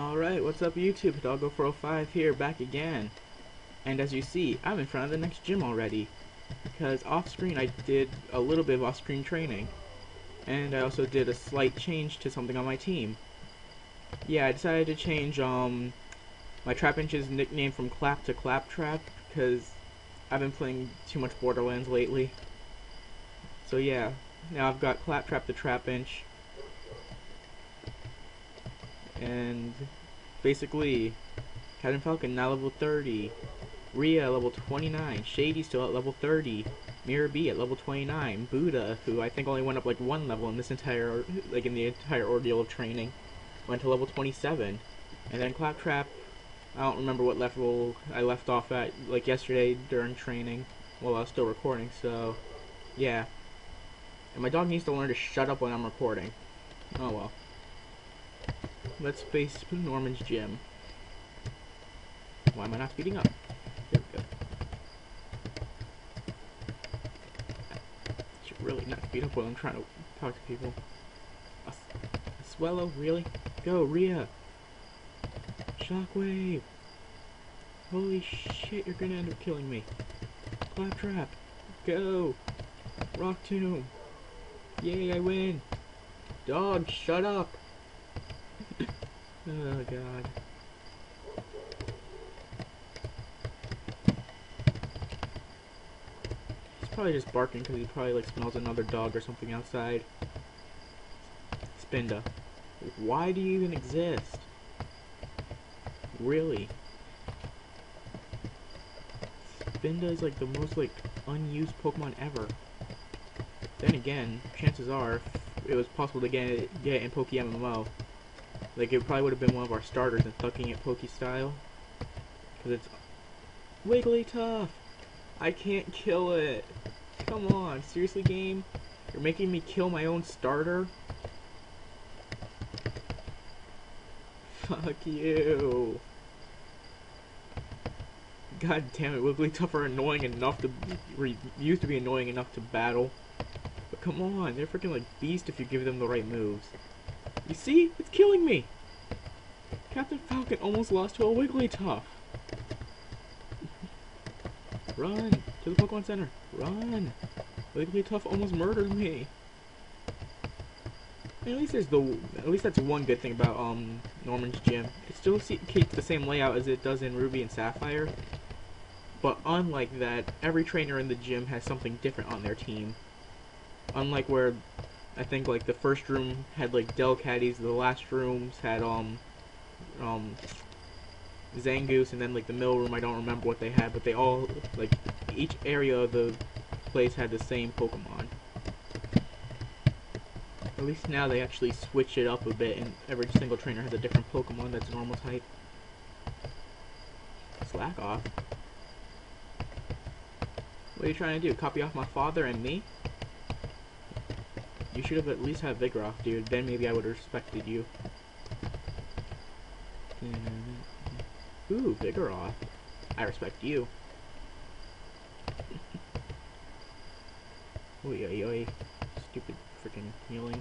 Alright, what's up YouTube? Hidalgo405 here, back again. And as you see, I'm in front of the next gym already. Because off-screen I did a little bit of off-screen training. And I also did a slight change to something on my team. Yeah, I decided to change my Trapinch's nickname from Clap to Claptrap, because I've been playing too much Borderlands lately. So yeah, now I've got Claptrap to Trapinch. And basically, Captain Falcon now level 30, Rhea level 29, Shady still at level 30, Mirror B at level 29, Buddha, who I think only went up like one level in this entire, like in the entire ordeal of training, went to level 27, and then Claptrap, I don't remember what level I left off at, like yesterday during training, while I was still recording, so yeah. And my dog needs to learn to shut up when I'm recording. Oh well. Let's face Norman's gym. Why am I not speeding up? There we go. I should really not speed up while I'm trying to talk to people. Swellow, really? Go, Rhea! Shockwave! Holy shit, you're gonna end up killing me. Claptrap! Go! Rock Tomb! Yay, I win! Dog, shut up! Oh god. He's probably just barking because he probably like smells another dog or something outside. Spinda. Why do you even exist? Really? Spinda is like the most like unused Pokemon ever. Then again, chances are if it was possible to get it in PokeMMO. Like, it probably would have been one of our starters and thucking it Poke-style. Because it's... Wigglytuff! I can't kill it! Come on, seriously game? You're making me kill my own starter? Fuck you! God damn it, Wigglytuff are annoying enough to... used to be annoying enough to battle. But come on, they're freaking like beast if you give them the right moves. You see? It's killing me! Captain Falcon almost lost to a Wigglytuff! Run! To the Pokemon Center! Run! Wigglytuff almost murdered me! And at least that's one good thing about Norman's gym. It still keeps the same layout as it does in Ruby and Sapphire. But unlike that, every trainer in the gym has something different on their team. Unlike where I think like the first room had like Delcatties, the last rooms had Zangoose, and then like the middle room I don't remember what they had, but they all like each area of the place had the same Pokemon. At least now they actually switch it up a bit and every single trainer has a different Pokemon that's normal type. Slack off. What are you trying to do? Copy off my father and me? You should have at least had Vigoroth, dude. Then maybe I would have respected you. Ooh, Vigoroth. I respect you. Oi, oi, oi. Stupid freaking healing.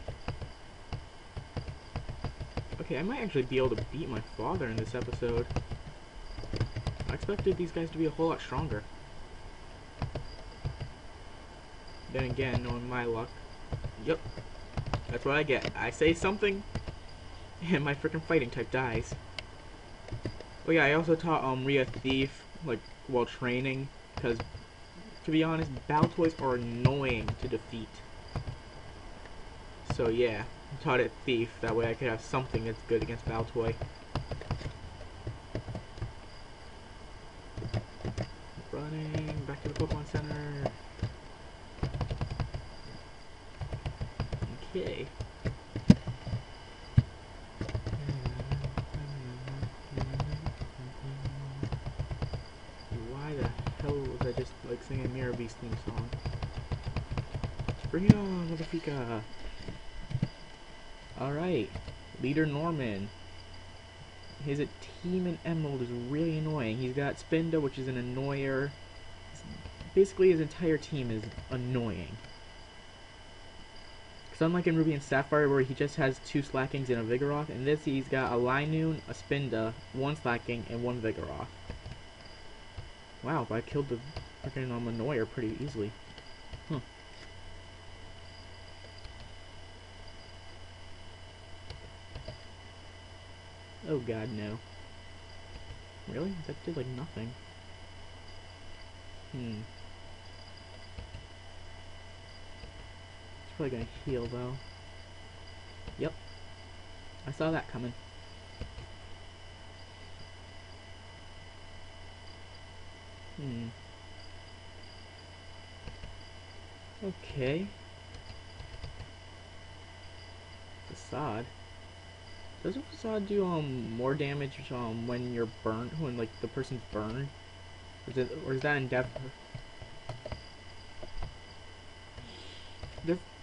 Okay, I might actually be able to beat my father in this episode. I expected these guys to be a whole lot stronger. Then again, knowing my luck. Yep, that's what I get. I say something, and my freaking fighting type dies. Oh yeah, I also taught Rhea Thief like while training, because to be honest, Baltoys are annoying to defeat. So yeah, I taught it Thief. That way I could have something that's good against Baltoy. Running back to the Pokemon Center. Okay. Why the hell was I just like singing Mirror B's theme song? Bring it on, motherfucker! Alright, Leader Norman. His team in Emerald is really annoying. He's got Spinda, which is an annoyer. Basically, his entire team is annoying. Because unlike in Ruby and Sapphire, where he just has 2 Slakings and a Vigoroth, in this he's got a Linoon, a Spinda, 1 Slaking, and 1 Vigoroth. Wow, but I killed the freaking Manoir pretty easily. Huh. Oh god, no. Really? That did like nothing. Hmm. It's probably gonna heal though. Yep. I saw that coming. Hmm. Okay. Facade. Doesn't Facade do more damage when you're burnt, when like the person's burned? Or is that Endeavor?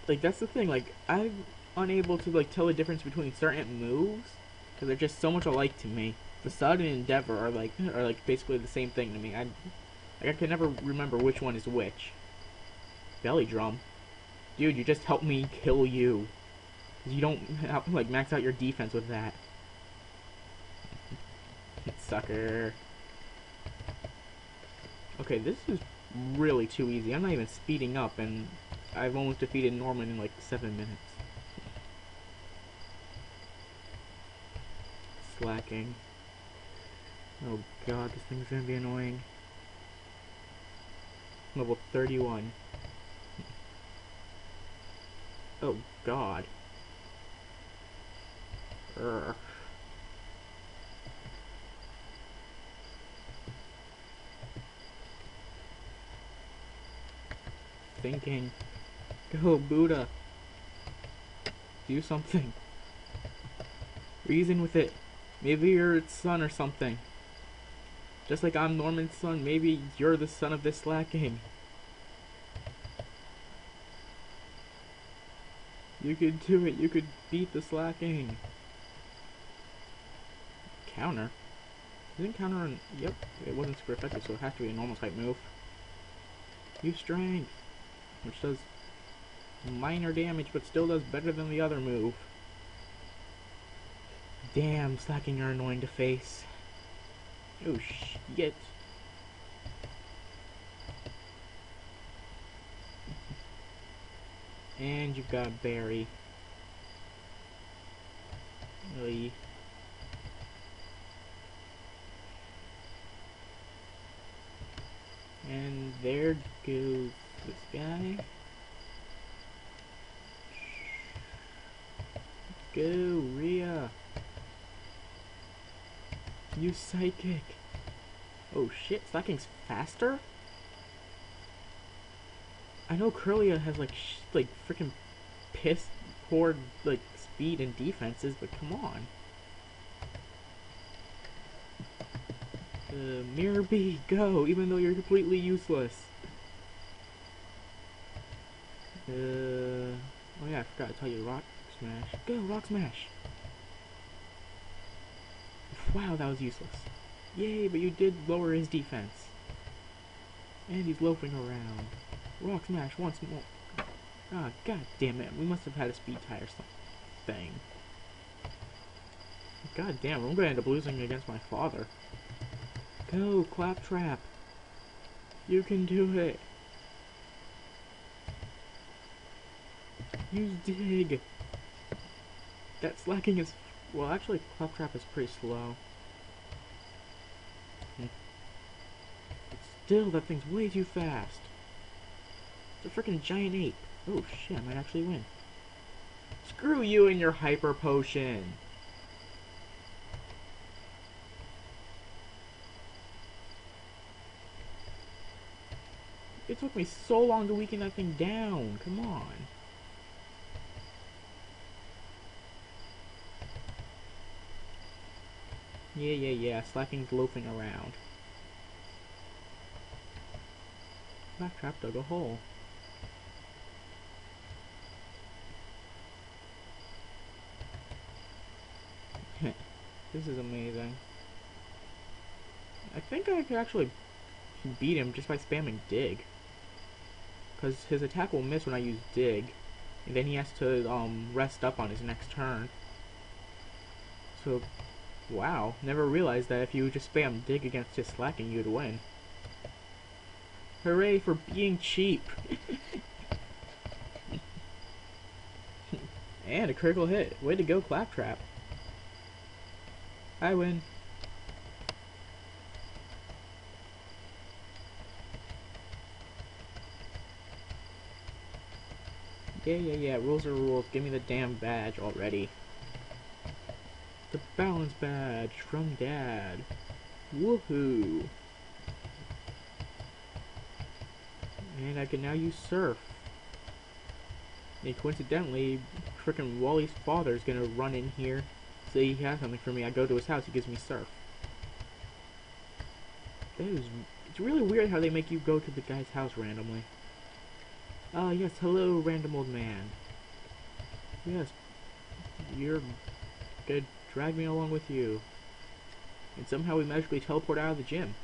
Like that's the thing, like I'm unable to like tell the difference between certain moves because they're just so much alike to me. Facade and Endeavor are like basically the same thing to me. I can never remember which one is which. Belly drum, dude, you just helped me kill you. You don't have, like, max out your defense with that. Sucker. Okay, this is really too easy. I'm not even speeding up, and I've almost defeated Norman in like 7 minutes. Slaking. Oh god, this thing's gonna be annoying. Level 31. Oh god. Urgh. Thinking. Go, Buddha. Do something. Reason with it. Maybe you're its son or something. Just like I'm Norman's son, maybe you're the son of this Slaking. You could do it. You could beat the Slaking. Counter? Isn't counter on... Yep, it wasn't super effective, so it has to be a normal type move. Use strength, which does minor damage, but still does better than the other move. Damn, Slaking are annoying to face. Oh shit. And you've got Barry. Oy. And there goes this guy. Go, Rhea. You psychic. Oh shit, Slaking's faster? I know Curlia has like freaking piss poor like speed and defenses, but come on. Mirror B, go, even though you're completely useless. Oh yeah, I forgot to tell you, Rock Smash. Go, Rock Smash! Wow, that was useless. Yay, but you did lower his defense. And he's loafing around. Rock Smash once more. Ah, god damn it, we must have had a speed tie or something. God damn, I'm gonna end up losing against my father. Go, Claptrap! You can do it! Use Dig! That Slaking is... Well, actually, Claptrap is pretty slow. But still, that thing's way too fast! It's a freaking giant ape! Oh shit, I might actually win. Screw you and your Hyper Potion! It took me so long to weaken that thing down. Come on. Yeah. Slaking's loafing around. Claptrap dug a hole. This is amazing. I think I could actually beat him just by spamming Dig. Because his attack will miss when I use Dig. and then he has to rest up on his next turn. So, wow, never realized that if you just spam dig against his Slaking, you'd win. Hooray for being cheap! And a critical hit. Way to go, Claptrap. I win. Yeah, rules are rules. Give me the damn badge already. The balance badge from Dad. Woohoo! And I can now use Surf. And coincidentally, frickin' Wally's father is gonna run in here. Say he has something for me. I go to his house, he gives me Surf. It's really weird how they make you go to the guy's house randomly. Ah, yes, hello, random old man. Yes, you're gonna drag me along with you. And somehow we magically teleport out of the gym.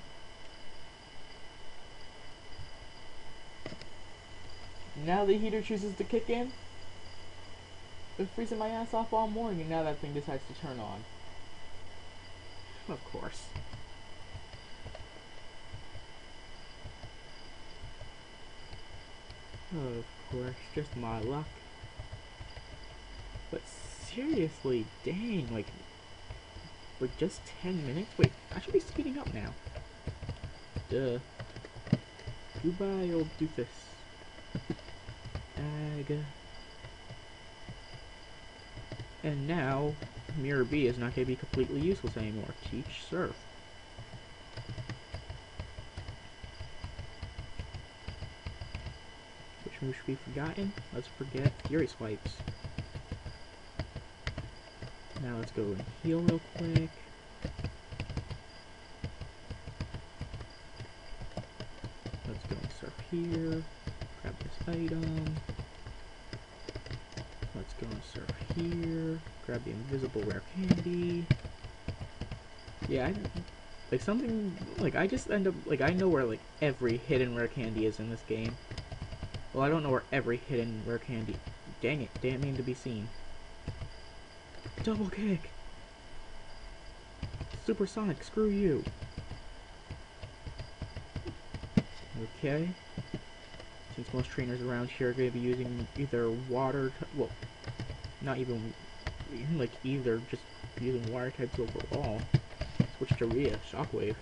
Now the heater chooses to kick in. Been freezing my ass off all morning, and now that thing decides to turn on. Of course. Oh, of course, just my luck. But seriously, dang, like just 10 minutes? Wait, I should be speeding up now. Duh. Goodbye, old doofus. Ag. And now, Mirror B is not going to be completely useless anymore. Teach Surf. Which move should be forgotten? Let's forget Fury Swipes. Now let's go and heal real quick. Let's go and Surf here. Grab this item. Let's go and Surf here. Grab the invisible rare candy. Yeah, I just end up, I know where, every hidden rare candy is in this game. Well, I don't know where every hidden rare candy... Dang it, didn't mean to be seen. Double kick! Supersonic, screw you! Okay. Since most trainers around here are going to be using either water, well, not even, just using water types overall. Switch to Rhea, Shockwave.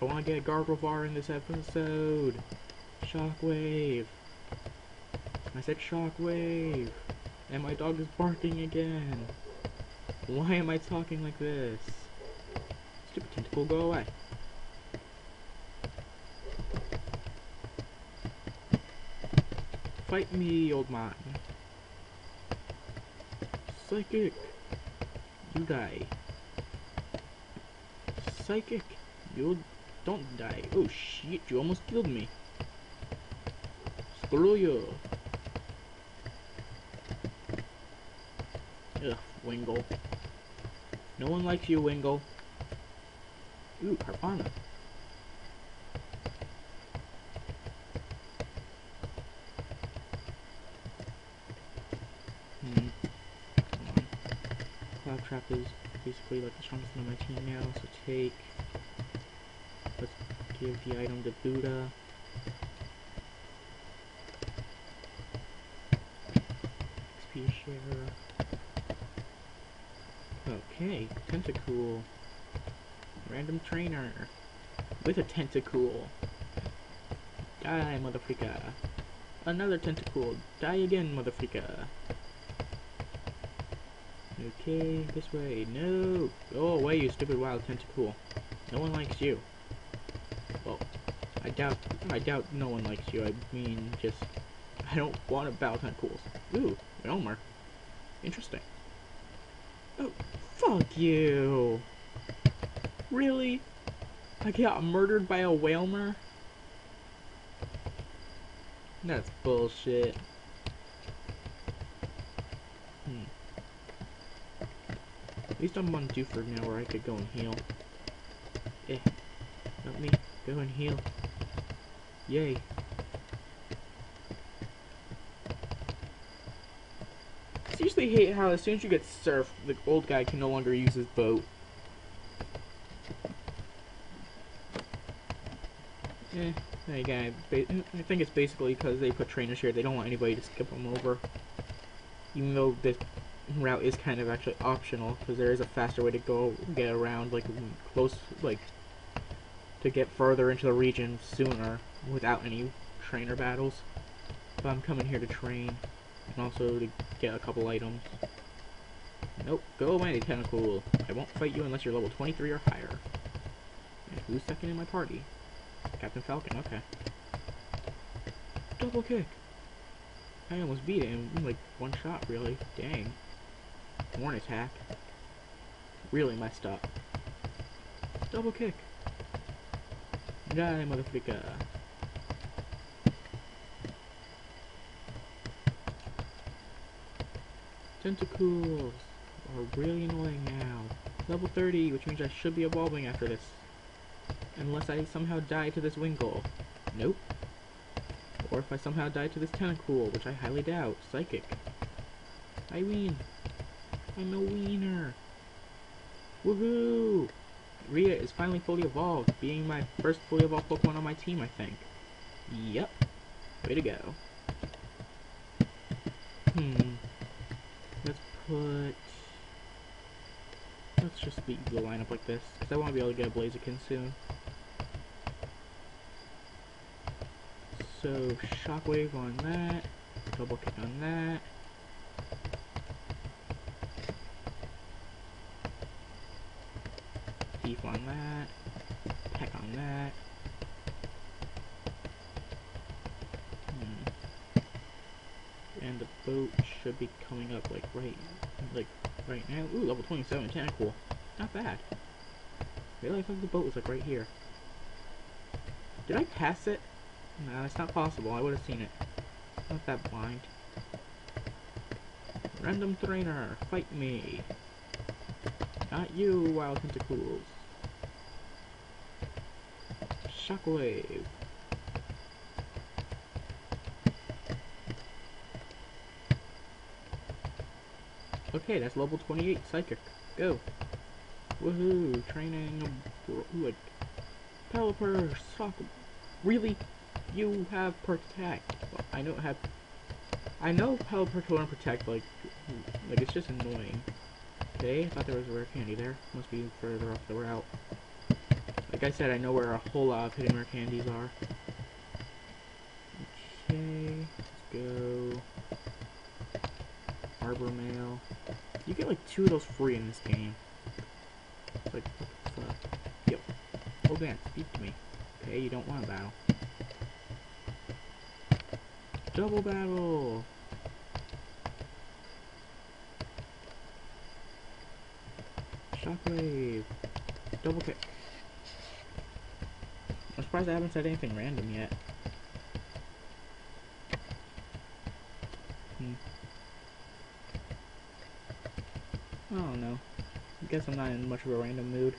I want to get a Garbodor in this episode! Shockwave! I said Shockwave! And my dog is barking again! Why am I talking like this? Stupid Tentacool, go away! Fight me, old man. Psychic. You die. Psychic. You don't die. Oh shit, you almost killed me. Screw you. Ugh, Wingull. No one likes you, Wingull. Ooh, Carpana. Trap is basically like the strongest one on my team now, so take. Let's give the item to Buddha. XP share. Okay, Tentacool. Random trainer. With a Tentacool. Die, motherfreaka. Another Tentacool. Die again, motherfreaka. Okay, this way. No! Go away, you stupid wild Tentacool. No one likes you. Well, I doubt no one likes you. I mean, just... I don't want to battle Tentacools. Ooh, Whalmer. Interesting. Oh, fuck you! Really? I got murdered by a Whalmer? That's bullshit. At least I'm on Dufford now where I could go and heal. Eh. Let me go and heal. Yay. especially hate how as soon as you get surfed, the old guy can no longer use his boat. Eh, that guy, I think it's basically because they put trainers here. They don't want anybody to skip them over. Even though this route is kind of actually optional, because there is a faster way to go get around, like, close, like, to get further into the region sooner without any trainer battles. But I'm coming here to train, and also to get a couple items. Nope, go away, Tentacool. I won't fight you unless you're level 23 or higher. And who's second in my party? Captain Falcon, okay. Double kick! I almost beat it in, like, one shot, really. Dang. Horn attack. Really messed up. Double kick! Die, motherfucker. Tentacles are really annoying now. Level 30, which means I should be evolving after this. Unless I somehow die to this Wingull. Nope. Or if I somehow die to this Tentacool, which I highly doubt. Psychic. I ween. I'm a wiener. Woohoo! Rhea is finally fully evolved, being my first fully evolved Pokemon on my team, I think. Yep. Way to go. Let's just beat the lineup like this, because I want to be able to get a Blaziken soon. So, Shockwave on that, Double Kick on that. Thief on that, Peck on that. And the boat should be coming up like right now. Ooh, level 27, Tentacool. Not bad. Really, I thought the boat was like right here. Did I pass it? No, it's not possible. I would have seen it. Not that blind. Random trainer, fight me. Not you, wild Tentacools. Shockwave. Okay, that's level 28, Psychic. Go. Woohoo, training. Like, Pelipper, sock. Really? You have Protect. Well, I know it had. I know Pelipper can Protect, like, it's just annoying. Okay, I thought there was a rare candy there. Must be further off the route. Like I said, I know where a whole lot of hidden rare candies are. Okay, let's go. Arbor Mail. You get like 2 of those free in this game. It's like, what the fuck? Yep. Hold on, speak to me. Okay, you don't want to battle. Double battle! Shockwave. Double kick. I'm surprised I haven't said anything random yet. I don't know. I guess I'm not in much of a random mood.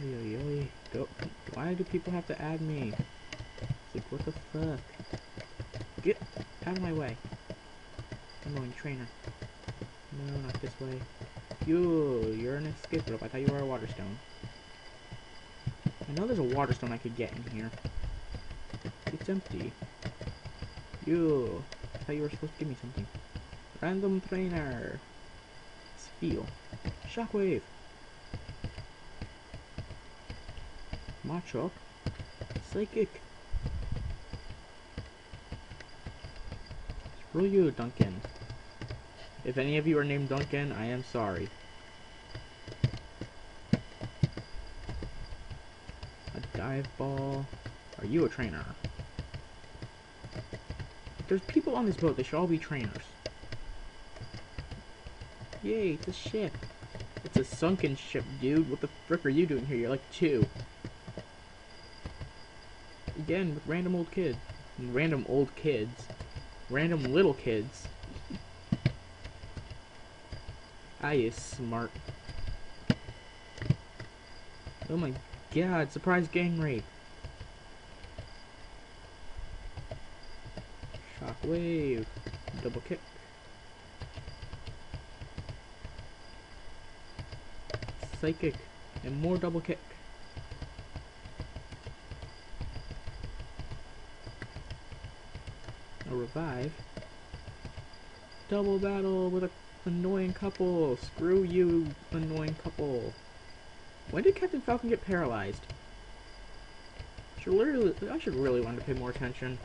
Really? Go. Why do people have to add me? It's like, what the fuck? Get out of my way. I'm going trainer. No, not this way. You're an escape rope. I thought you were a water stone. I know there's a water stone I could get in here. It's empty. Yo, I thought you were supposed to give me something. Random trainer. Spiel. Shockwave. Machop. Psychic. Screw you, Duncan. If any of you are named Duncan, I am sorry. Dive ball. Are you a trainer? There's people on this boat. They should all be trainers. Yay, it's a ship. It's a sunken ship, dude. What the frick are you doing here? You're like 2. Again, with random old kids. Random old kids. Random little kids. I is smart. Oh my god, surprise gang rape. Shockwave. Double kick. Psychic. And more double kick. A revive. Double battle with an annoying couple. Screw you, annoying couple. When did Captain Falcon get paralyzed? I should really want to pay more attention.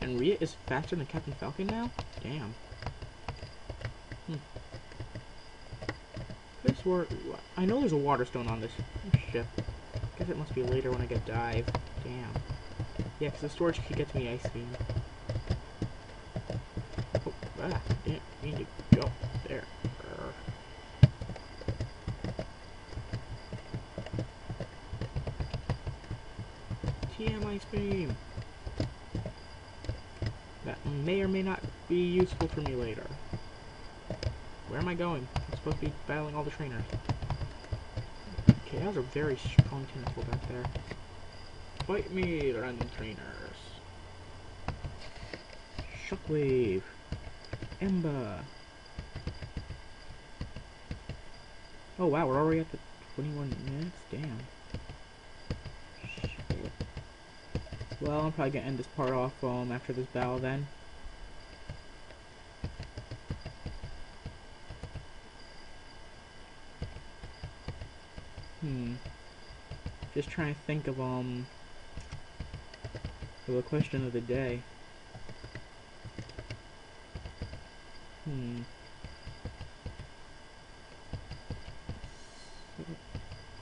And Rhea is faster than Captain Falcon now? Damn. I know there's a water stone on this ship. I guess it must be later when I get dive. Damn. Yeah, because the storage key gets me Ice Beam. Oh, ah, didn't need to go there. TM Ice Beam. That may or may not be useful for me later. Where am I going? I'm supposed to be battling all the trainers. Okay, that was a very strong tentacle back there. Fight me, random trainers. Shockwave. Ember. Oh wow, we're already at the 21 minutes? Damn. Shit. Well, I'm probably gonna end this part off after this battle then. Just trying to think of a question of the day.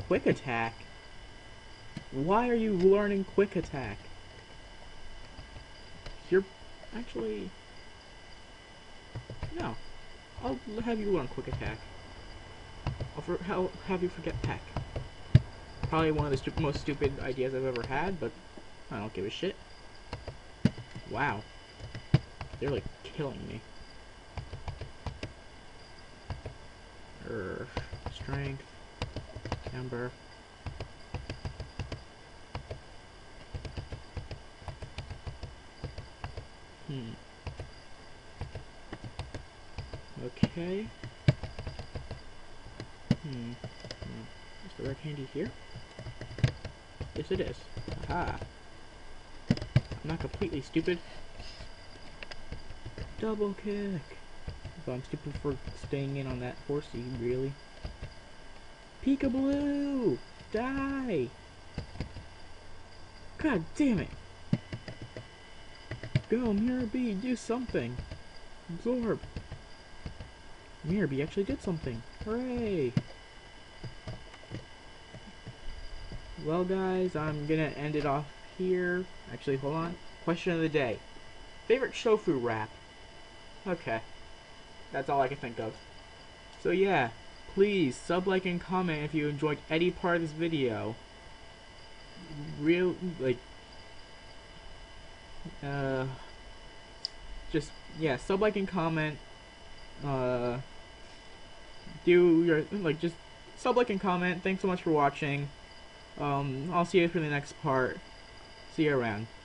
Quick attack? Why are you learning quick attack? You're actually... No. I'll have you learn quick attack. I'll have you forget peck. Probably one of the most stupid ideas I've ever had, but I don't give a shit. Wow. They're like killing me. Strength. Ember. Okay. Is the red candy here? Yes, it is. Aha. I'm not completely stupid. Double kick. But I'm stupid for staying in on that horsey, really. Peekaboo! Die! God damn it! Go, Mirror B, do something! Absorb! Mirror B actually did something! Hooray! Well guys, I'm gonna end it off here. Actually, hold on. Question of the day. Favorite shofu rap? Okay. That's all I can think of. So yeah, please sub, like, and comment if you enjoyed any part of this video. Yeah, sub, like, and comment. Just sub, like, and comment. Thanks so much for watching. I'll see you for the next part. See you around.